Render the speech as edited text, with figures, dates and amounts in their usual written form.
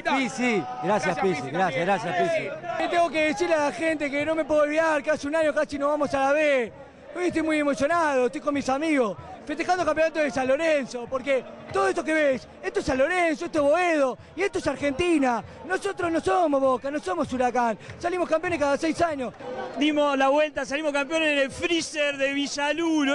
Gracias, Pizzi. Gracias, Pizzi. Gracias, Pizzi. Tengo que decirle a la gente que no me puedo olvidar que hace un año casi nos vamos a la B. Hoy estoy muy emocionado, estoy con mis amigos, festejando el campeonato de San Lorenzo, porque todo esto que ves, esto es San Lorenzo, esto es Boedo, y esto es Argentina. Nosotros no somos Boca, no somos Huracán, salimos campeones cada 6 años. Dimos la vuelta, salimos campeones en el freezer de Villalú.